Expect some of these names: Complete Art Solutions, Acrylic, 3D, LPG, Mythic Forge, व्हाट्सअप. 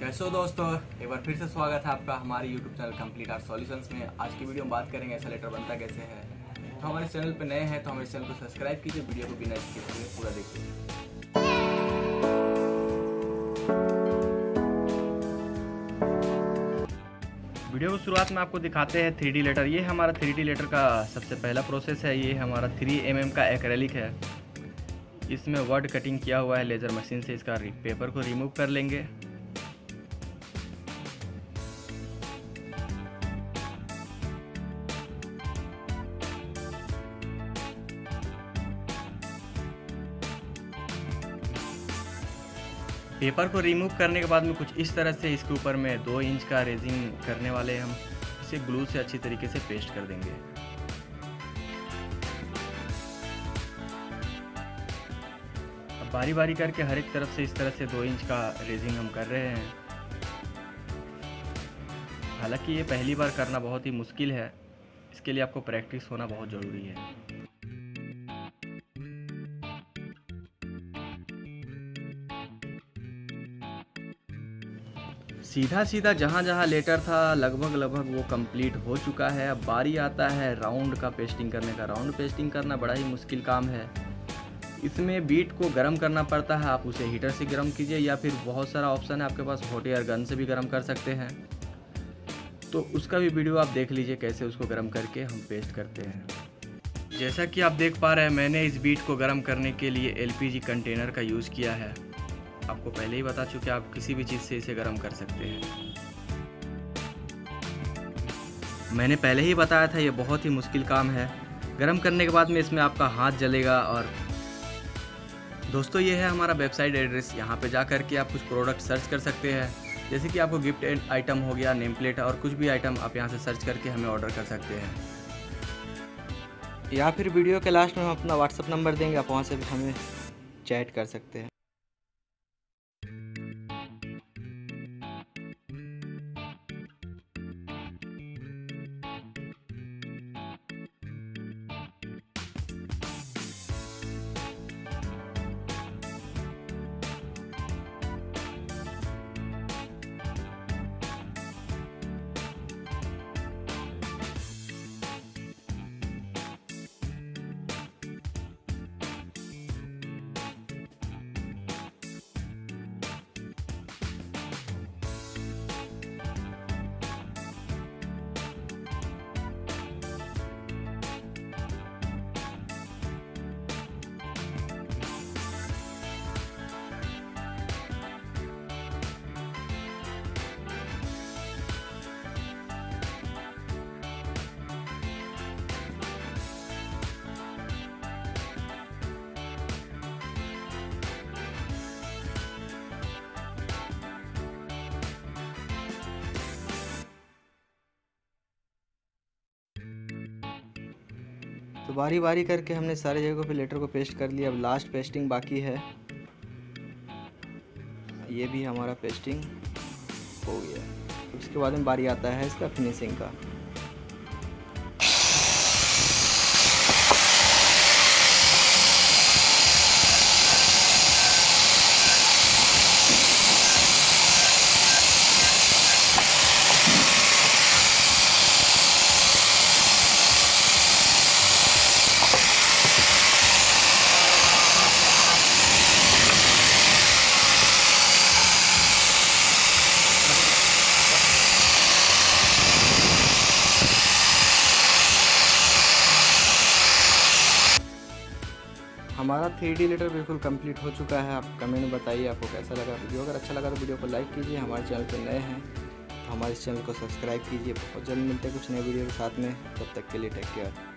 कैसे हो दोस्तों, एक बार फिर से स्वागत है आपका हमारे YouTube channel complete art solutions में। आज की वीडियो में बात करेंगे ऐसा लेटर बनता कैसे है। तो हमारे चैनल पर नए हैं तो हमारे चैनल को सब्सक्राइब कीजिए, वीडियो को बिना स्किप किए पूरा देखिए। वीडियो की शुरुआत में आपको दिखाते हैं 3D लेटर। ये हमारा 3D लेटर का सबसे पहला प्रोसेस है। ये हमारा 3 mm का एक्रेलिक है, इसमें वर्ड कटिंग किया हुआ है। लेजर मशीन से इसका पेपर को रिमूव कर लेंगे। पेपर को रिमूव करने के बाद में कुछ इस तरह से इसके ऊपर में 2 इंच का रेजिन करने वाले हम, इसे ग्लू से अच्छी तरीके से पेस्ट कर देंगे। अब बारी बारी करके हर एक तरफ से इस तरह से 2 इंच का रेजिन हम कर रहे हैं। हालांकि ये पहली बार करना बहुत ही मुश्किल है, इसके लिए आपको प्रैक्टिस होना बहुत ज़रूरी है। सीधा सीधा जहाँ जहाँ लेटर था लगभग वो कंप्लीट हो चुका है। अब बारी आता है राउंड का पेस्टिंग करने का। राउंड पेस्टिंग करना बड़ा ही मुश्किल काम है। इसमें बीट को गर्म करना पड़ता है। आप उसे हीटर से गर्म कीजिए या फिर बहुत सारा ऑप्शन है आपके पास, हॉट एयर गन से भी गर्म कर सकते हैं। तो उसका भी वीडियो आप देख लीजिए कैसे उसको गर्म करके हम पेस्ट करते हैं। जैसा कि आप देख पा रहे हैं, मैंने इस बीट को गर्म करने के लिए LPG कंटेनर का यूज़ किया है। आपको पहले ही बता चुके आप किसी भी चीज़ से इसे गर्म कर सकते हैं। मैंने पहले ही बताया था ये बहुत ही मुश्किल काम है। गर्म करने के बाद में इसमें आपका हाथ जलेगा। और दोस्तों ये है हमारा वेबसाइट एड्रेस, यहाँ पे जा कर के आप कुछ प्रोडक्ट सर्च कर सकते हैं। जैसे कि आपको गिफ्ट एंड आइटम हो गया, नेम प्लेट और कुछ भी आइटम आप यहाँ से सर्च करके हमें ऑर्डर कर सकते हैं। या फिर वीडियो के लास्ट में हम अपना व्हाट्सअप नंबर देंगे, आप वहाँ से हमें चैट कर सकते हैं। तो बारी बारी करके हमने सारे जगह पे लेटर को पेस्ट कर लिया। अब लास्ट पेस्टिंग बाकी है, ये भी हमारा पेस्टिंग हो गया। उसके बाद में बारी आता है इसका फिनिशिंग का। हमारा 3D लेटर बिल्कुल कंप्लीट हो चुका है। आप कमेंट में बताइए आपको कैसा लगा वीडियो। अगर अच्छा लगा तो वीडियो को लाइक कीजिए। हमारे चैनल पर नए हैं तो हमारे चैनल को सब्सक्राइब कीजिए। बहुत जल्द मिलते हैं कुछ नए वीडियो के साथ में। तब तक के लिए टेक केयर।